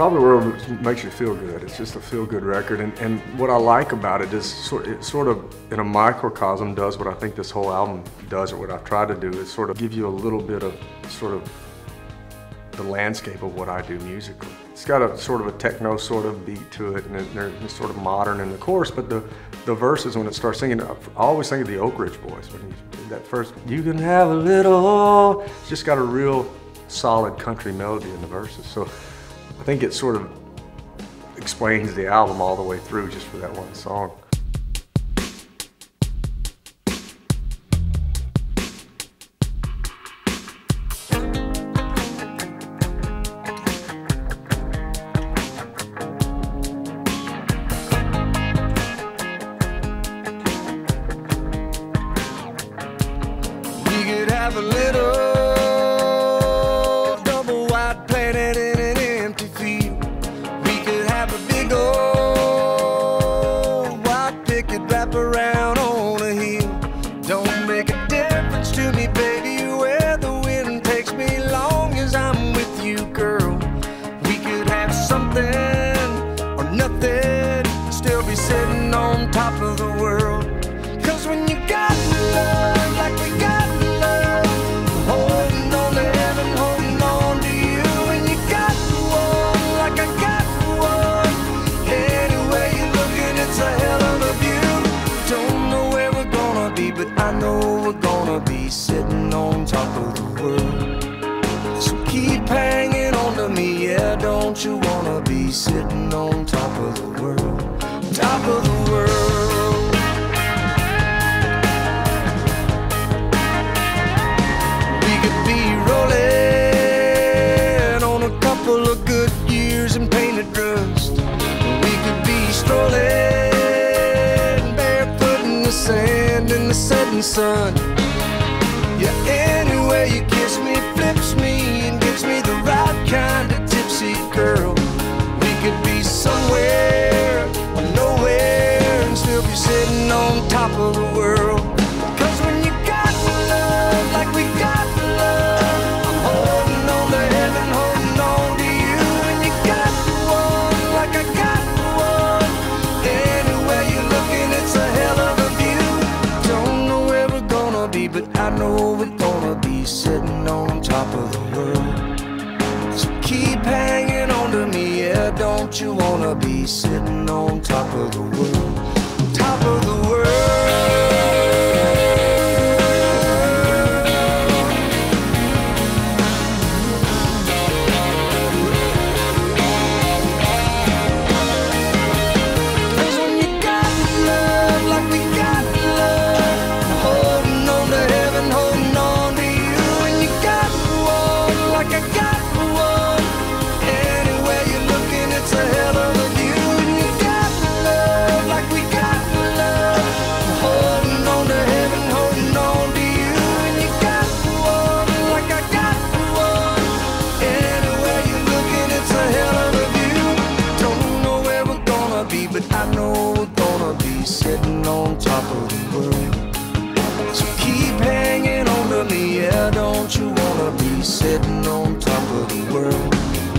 Top of the World makes you feel good. It's just a feel-good record, and what I like about it is it sort of, in a microcosm, does what I think this whole album does, or what I've tried to do, is sort of give you a little bit of sort of the landscape of what I do musically. It's got a sort of a techno sort of beat to it, and it's sort of modern in the chorus, but the verses, when it starts singing, I always think of the Oak Ridge Boys. When you did that first, you can have a little, it's just got a real solid country melody in the verses. So I think it sort of explains the album all the way through just for that one song. Have a little double wide planet in an empty field. We could have a big old white picket wrap around on a hill. Don't make a difference to me, baby, where the wind takes me, long as I'm with you, girl. We could have something or nothing, still be sitting on top of the world. 'Cause when you got love like we got love, holding on to heaven, holding on to you, and you got one like I got one, any way you're looking, it's a hell of a view. Don't know where we're gonna be, but I know we're gonna be sitting on top of the world. So keep hanging on to me, yeah, don't you wanna be sitting on top of the world, top of the world. Of good years and painted rust, we could be strolling barefoot in the sand in the setting sun. Yeah, anyway you kiss me, flips me, and gives me the right kind of tipsy, girl. We could be somewhere or nowhere and still be sitting on top of the world. 'Cause when you got love like we got love, I know we're gonna be sitting on top of the world. So keep hanging on to me, yeah, don't you wanna be sitting on top of the world, top of the world. I know we're gonna be sitting on top of the world. So keep hanging on to me, yeah, don't you wanna be sitting on top of the world,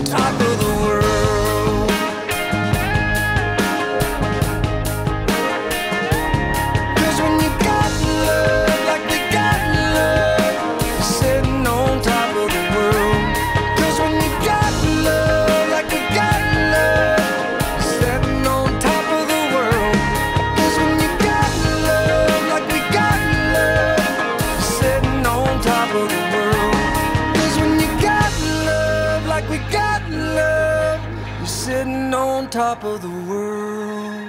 top of the world. Cause when you got love like we got love, you're sitting on top of the world. 'Cause when you got love like we got love, sitting on top of the world.